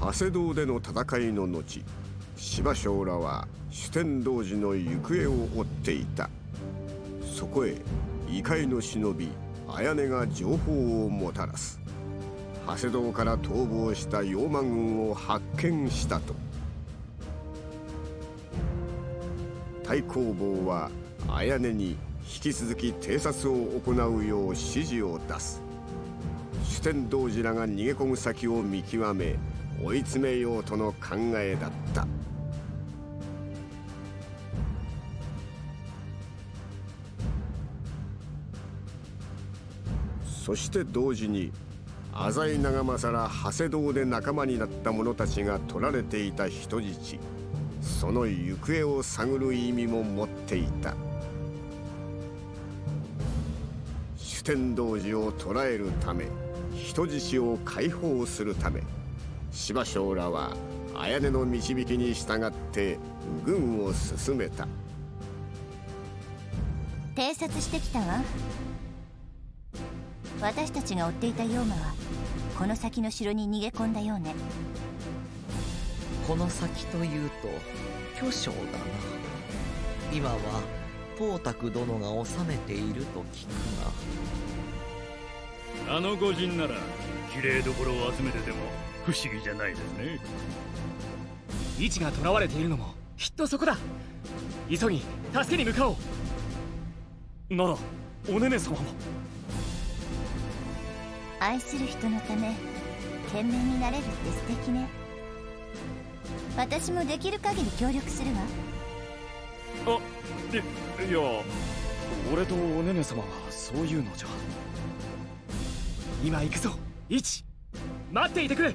長谷堂での戦いの後、柴生らは酒呑童子の行方を追っていた。そこへ異界の忍び綾音が情報をもたらす。長谷堂から逃亡した妖魔軍を発見したと。太公望は綾音に引き続き偵察を行うよう指示を出す。酒呑童子らが逃げ込む先を見極め、追い詰めようとの考えだった。そして同時に、浅井長政ら長谷堂で仲間になった者たちが取られていた人質、その行方を探る意味も持っていた。酒呑童子を捕らえるため、人質を解放するため、柴生らは綾音の導きに従って軍を進めた。偵察してきたわ。私たちが追っていた妖魔はこの先の城に逃げ込んだようね。この先というと巨匠だな。今は董卓殿が治めていると聞くが、あの御仁ならきれいどころを集めてても不思議じゃないですね。位置が囚われているのもきっとそこだ。急ぎ助けに向かおう。ならおねね様も。愛する人のため懸命になれるって素敵ね。私もできる限り協力するわ。いや、俺とおねね様はそういうのじゃ。今行くぞ。一、待っていてくれ。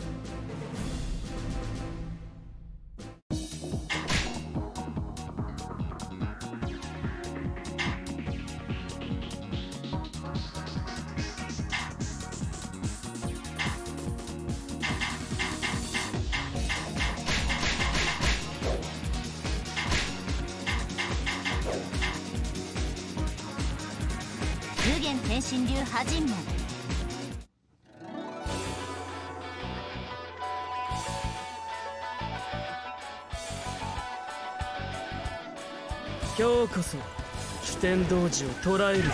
天神流破陣丸。今日こそ酒呑童子を捕らえるぞ。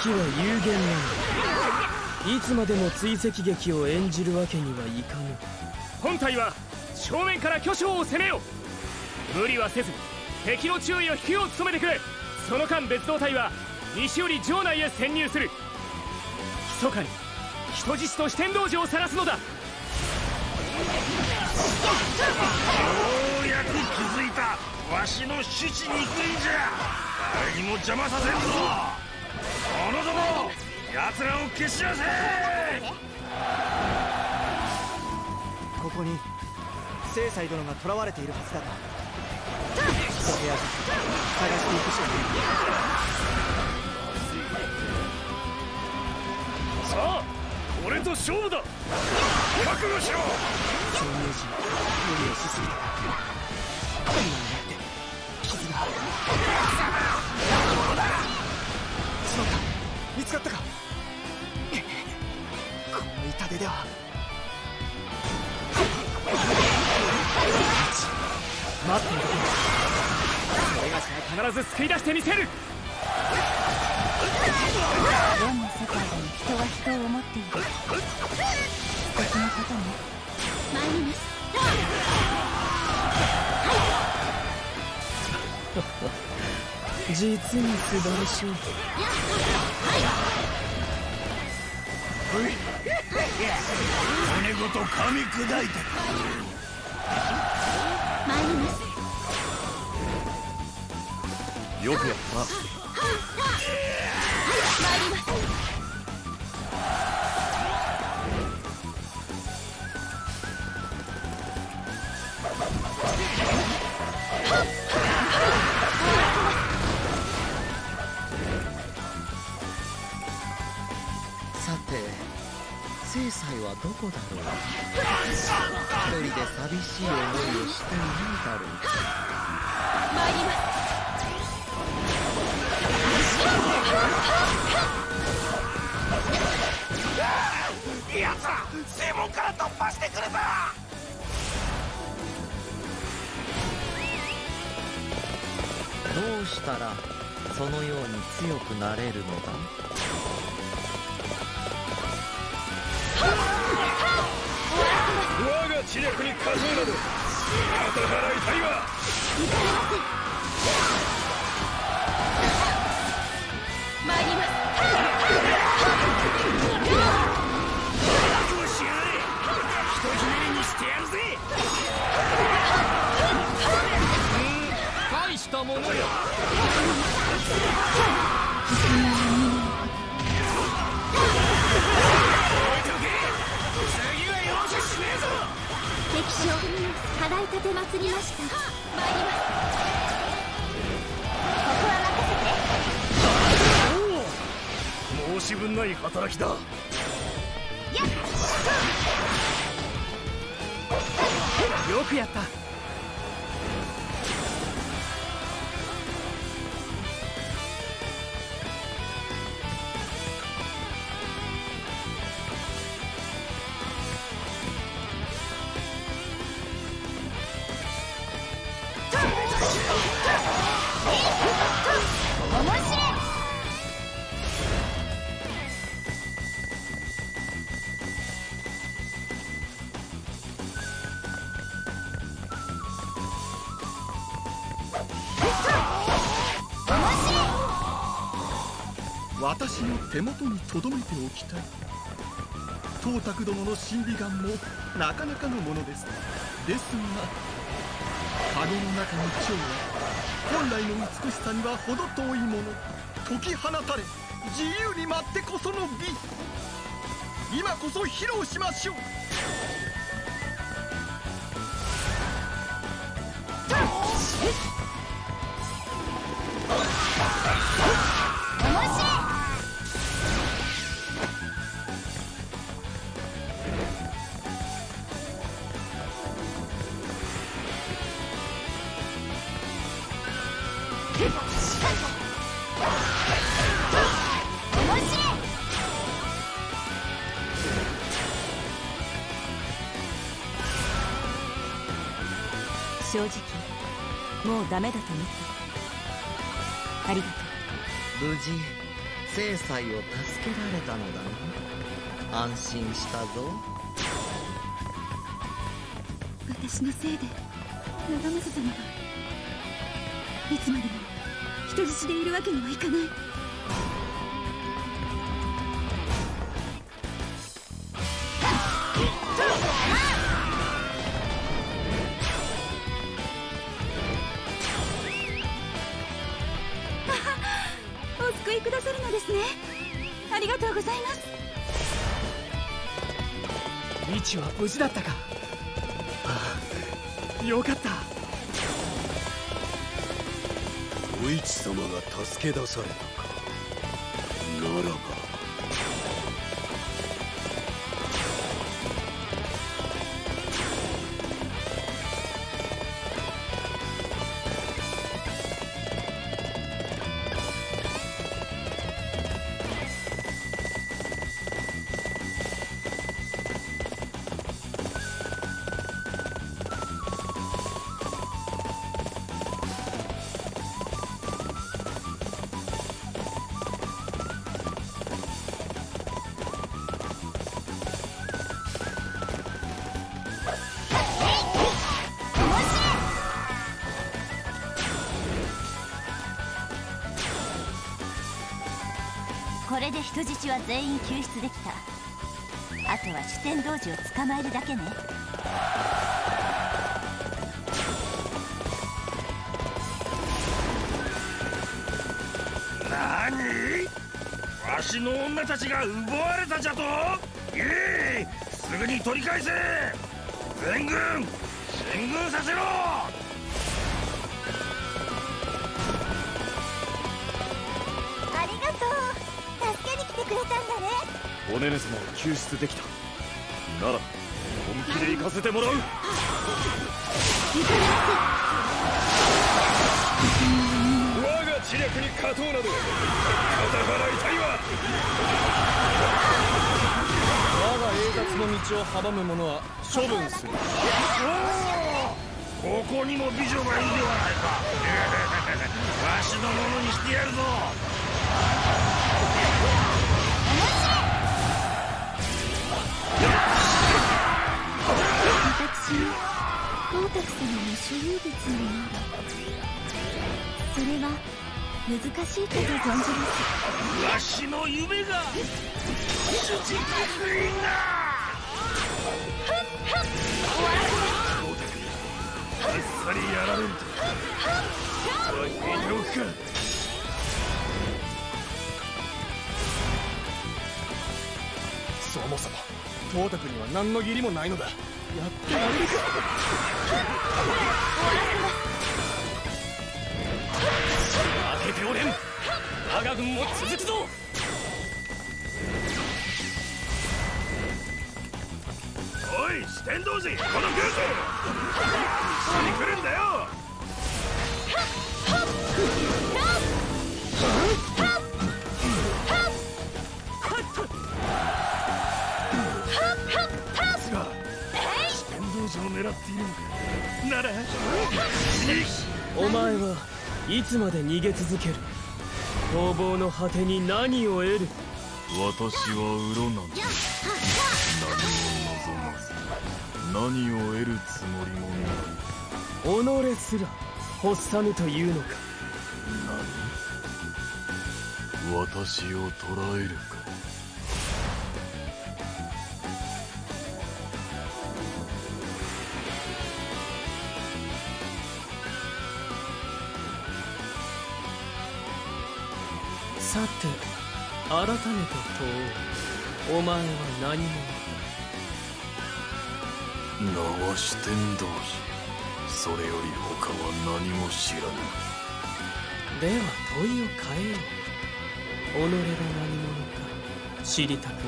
時は有限なの。いつまでも追跡劇を演じるわけにはいかぬ。本隊は正面から巨匠を攻めよう。無理はせず敵の注意を引くよう努めてくれ。その間別動隊は西より城内へ潜入する。密かに人質と酒呑童子を晒すのだ。ようやく気づいた。わしの趣旨に行くんじゃ。誰にも邪魔させるぞ。この者奴らを消し出せ。ここに正妻殿が捕らわれているはずだが、一部屋探していくしかない。さあ、俺と勝負だ。覚悟しろ。照明時、無理をしすぎた。今になって傷が。しまった。見つかったか。この痛手では。待っている。俺がしが必ず救い出してみせる。どんな世界でも人は人を思っている。素敵なことね。参ります。実に素晴らしい。骨ごと噛み砕いて。参ります。よくやった。参ります。さて、正妻はどこだろう。一人で寂しい思いをしていないだろう。参ります。やつら正門から突破してくるぞ。どうしたらそのように強くなれるのだ？我が知略に勝とうなど、片腹痛いわ。参ります。大したものよ。敵将払い立てまつりました。参ります。ここは任せて。おお、申し分ない働きだ。やっよくやった。私の手元にとどめておきたい。董卓殿の審美眼もなかなかのものです。ですが、籠の中の蝶は本来の美しさには程遠いもの。解き放たれ、自由に舞ってこその美。今こそ披露しましょう。正直もうダメだと思った。ありがとう。無事正妻を助けられたのだな。安心したぞ。私のせいで長政様がいつまでも人質でいるわけにはいかない。くださるのですね。ありがとうございます。未知は無事だったか。よかった。お市様が助け出されたか。ならばこれで人質は全員救出できた。あとは主天童子を捕まえるだけね。なに？わしの女たちが奪われたじゃと？ええ、すぐに取り返せ。全軍進軍させろ。おねね様を救出できたなら本気で行かせてもらう。我が知略に勝とうなど、肩払いたいわ。我が栄達の道を阻む者は処分する。ここにも美女がいるではないか。わしのものにしてやるぞ。私は光沢様の所有物になる。それは難しいかと存じます。わしの夢が主人公グリーンだ。 あっさりやられるとは異常か。そもそもトータクには何の義理もないのだ。やってられるか。負けておれん。我が軍も続くぞ。 天童寺、このグース一緒に来るんだよ。ですが天童寺を狙っているのかならお前はいつまで逃げ続ける。逃亡の果てに何を得る。私はウロなんです。何も望まず 何を得るつもりもない。己すら欲さぬというのか。何、私を捕らえるか。さて改めて問おう。お前は何者。 名は四天童寺。それより他は何も知らぬ。では問いを変えよう。己が何者か知りたくない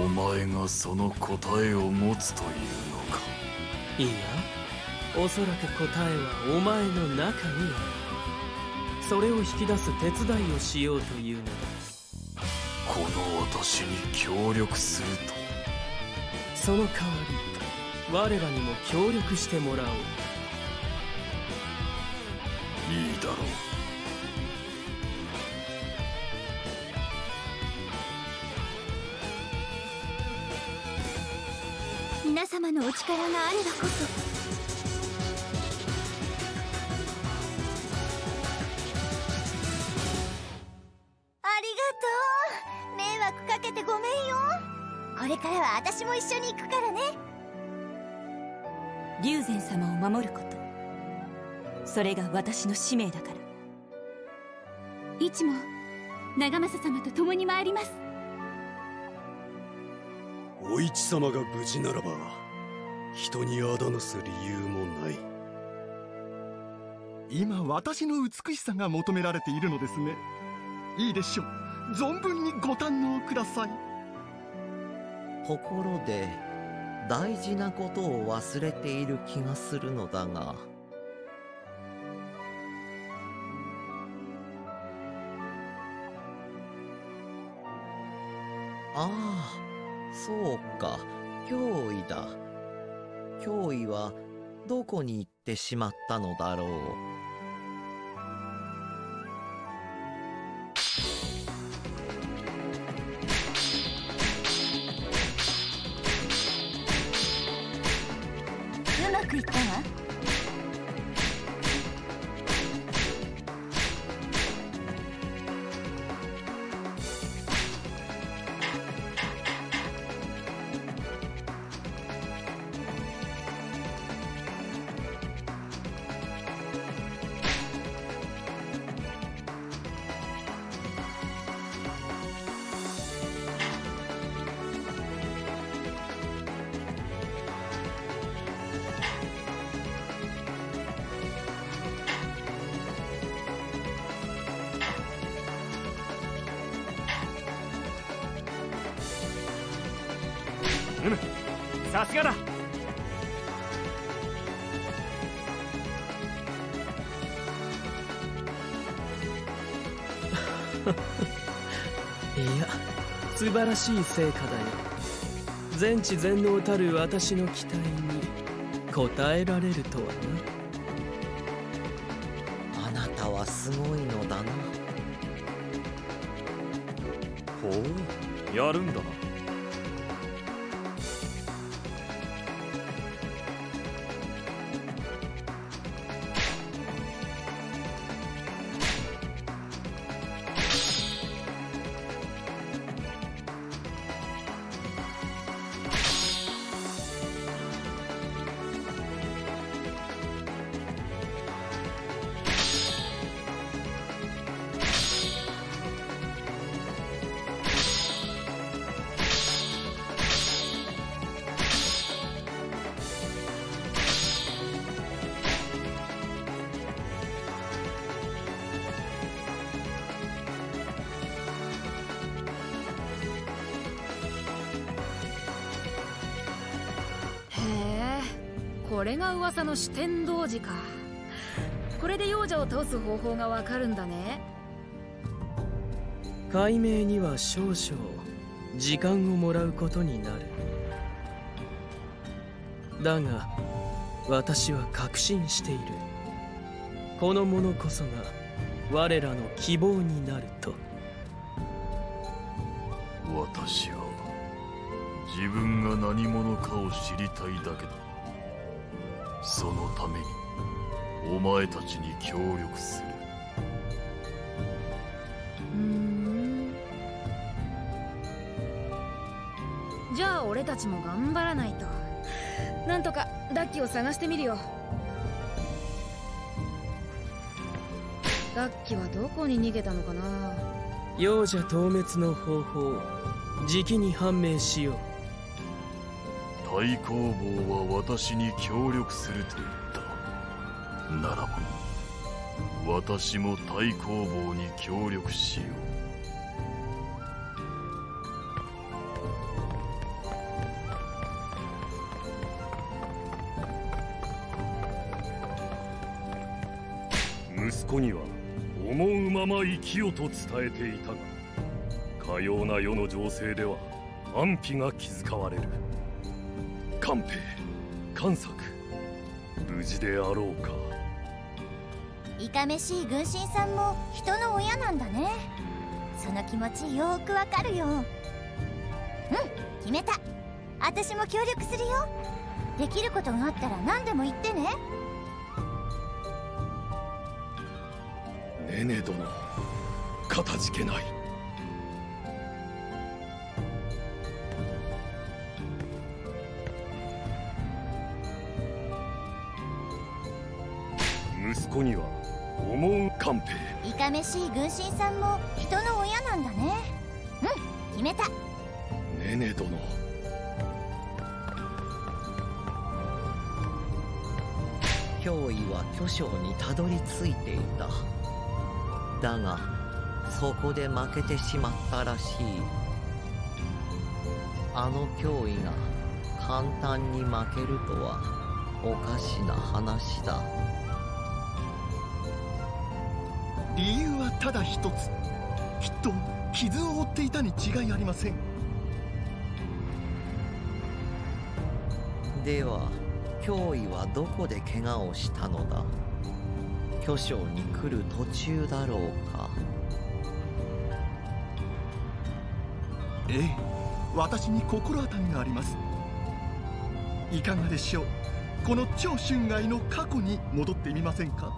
か。お前がその答えを持つというのか。いや、おそらく答えはお前の中にある。それを引き出す手伝いをしようというのだ。この私に協力すると。 その代わり我らにも協力してもらおう。いいだろう。皆様のお力があればこそ。 私も一緒に行くからね。龍禅様を守ること、それが私の使命だから。一も長政様と共に参ります。お市様が無事ならば人にあだなす理由もない。今私の美しさが求められているのですね。いいでしょう。存分にご堪能ください。 ところで大事なことを忘れている気がするのだが。ああ、そうか、脅威だ。脅威はどこに行ってしまったのだろう。 さすがだ。いや、素晴らしい成果だよ。全知全能たる私の期待に答えられるとはね。あなたはすごいのだな。ほう、やるんだな。これが噂の酒呑童子か。これで幼女を通す方法がわかるんだね。解明には少々時間をもらうことになる。だが私は確信している。この者こそが我らの希望になると。私は自分が何者かを知りたいだけだ。そのためにお前たちに協力する。じゃあ俺たちも頑張らないと。なんとかダッキを探してみるよ。ダッキはどこに逃げたのかな。幼女倒滅の方法、じきに判明しよう。太公望は私に協力すると言った。ならば、私も太公望に協力しよう。息子には思うまま生きよと伝えていたが、かような世の情勢では安否が気遣われる。官兵、官策、無事であろうか。いかめしい軍神さんも人の親なんだね。その気持ちよくわかるよ。うん、決めた。私も協力するよ。できることがあったら何でも言ってね。ねね殿、かたじけない。ここには思う官兵、いかめしい軍神さんも人の親なんだね。うん、決めた。ねね殿、脅威は巨匠にたどり着いていた。だがそこで負けてしまったらしい。あの脅威が簡単に負けるとはおかしな話だ。理由はただ一つ。きっと傷を負っていたに違いありません。では脅威はどこで怪我をしたのだ。巨匠に来る途中だろうか。ええ、私に心当たりがあります。いかがでしょう。この超春街の過去に戻ってみませんか。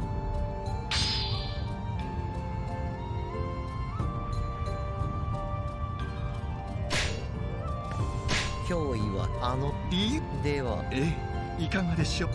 脅威はあの理由では、ええ、いかがでしょう。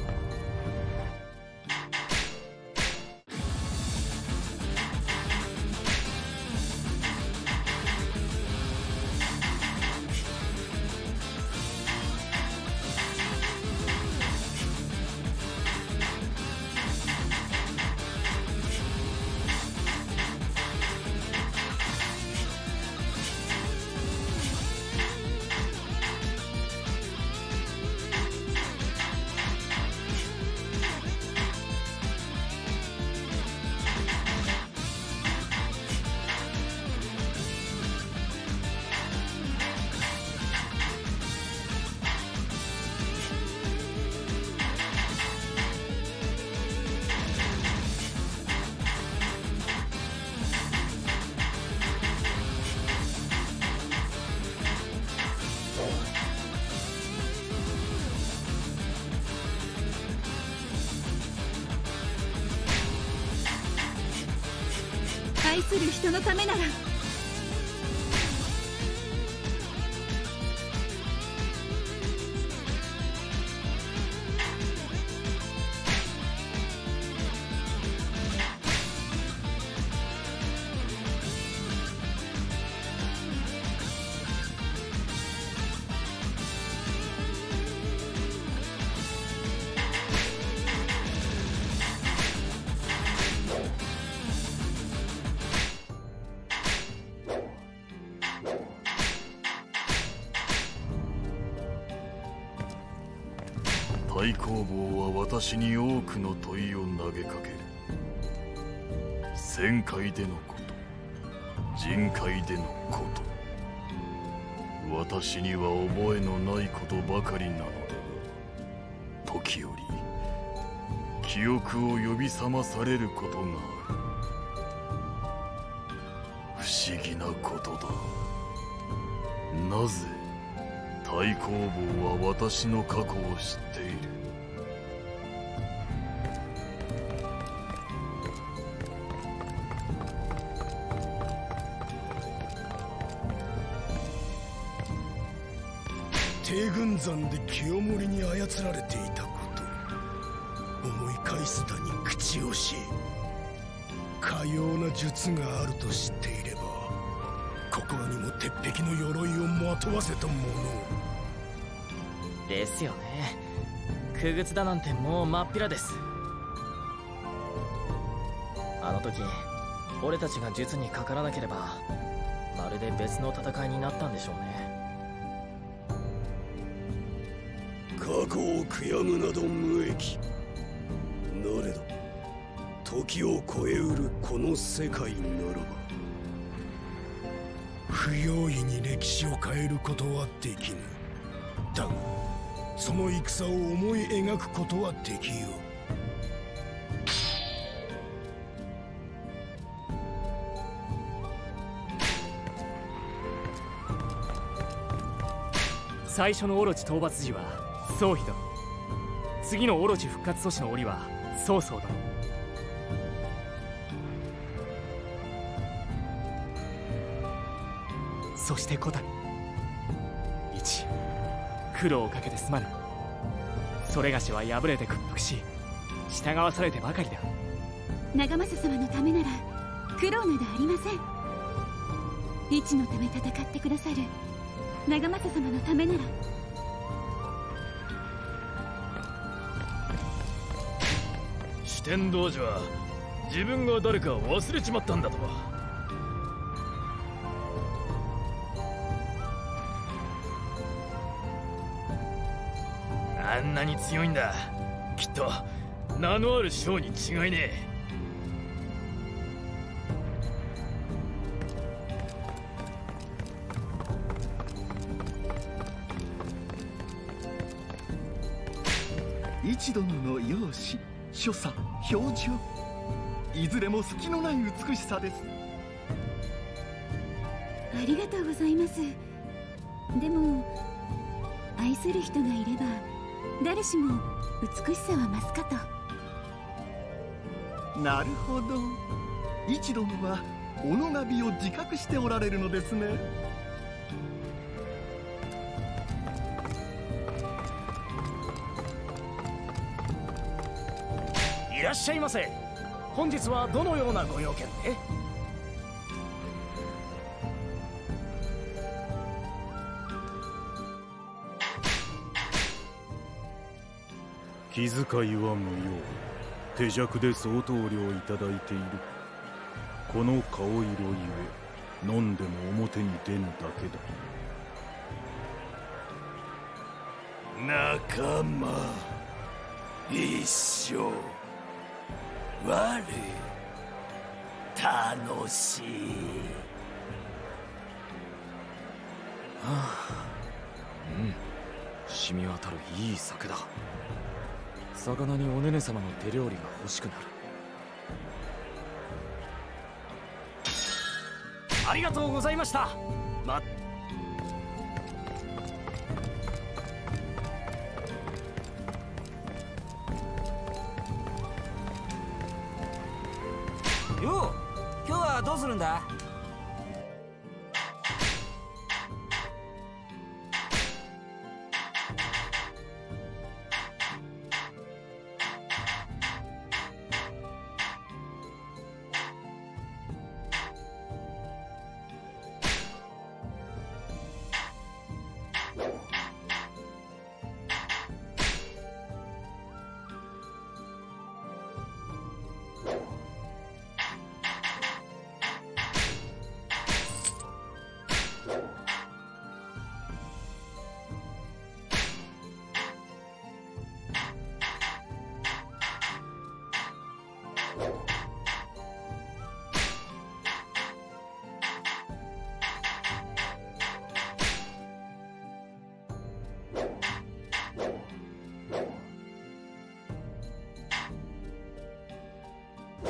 愛する人のためなら太公望は私に多くの問いを投げかける。戦界でのこと、人界でのこと、私には覚えのないことばかりなので、時折記憶を呼び覚まされることがある。不思議なことだ。なぜ太公望は私の過去を知っている。帝軍山で清盛に操られていたこと、思い返すだに口惜しい。かような術があると知っていれば、心にも鉄壁の鎧をまとわせたもの。ですよね。傀儡だなんてもう真っ平です。あの時俺たちが術にかからなければまるで別の戦いになったんでしょうね。過去を悔やむなど無益なれど、時を超えうるこの世界ならば不用意に歴史を変えることはできぬ。だがその戦を思い描くことはできよう。最初のオロチ討伐時は宗妃殿、次のオロチ復活阻止の折は曹操殿。そしてこたび一苦労をかけてすまぬ。それがしは敗れて屈服し従わされてばかりだ。長政様のためなら苦労などありません。一のため戦ってくださる長政様のためなら。四天童子は自分が誰か忘れちまったんだとは。あんなに強いんだ。きっと名のある将に違いねえ。一殿の容姿、所作、表情、いずれも隙のない美しさです。ありがとうございます。でも愛する人がいれば誰しも美しさは増すかと。なるほど、一殿は己が美を自覚しておられるのですね。いらっしゃいませ。本日はどのようなご用件で？気遣いは無用。手酌で相当量いただいている。この顔色ゆえ飲んでも表に出ぬだけだ。仲間一生我楽しい。はあ、うん、染み渡るいい酒だ。魚におねね様の手料理が欲しくなる。ありがとうございました。よう、今日ははどうするんだ？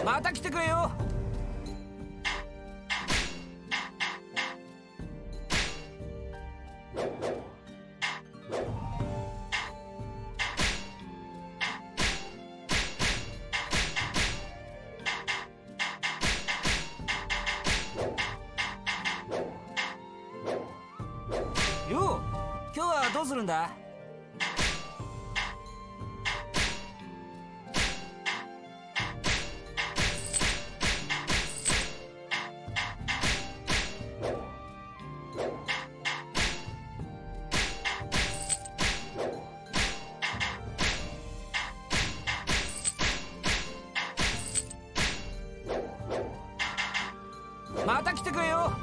また来てくれよ。よう、今日はどうするんだ？また来てくれよ。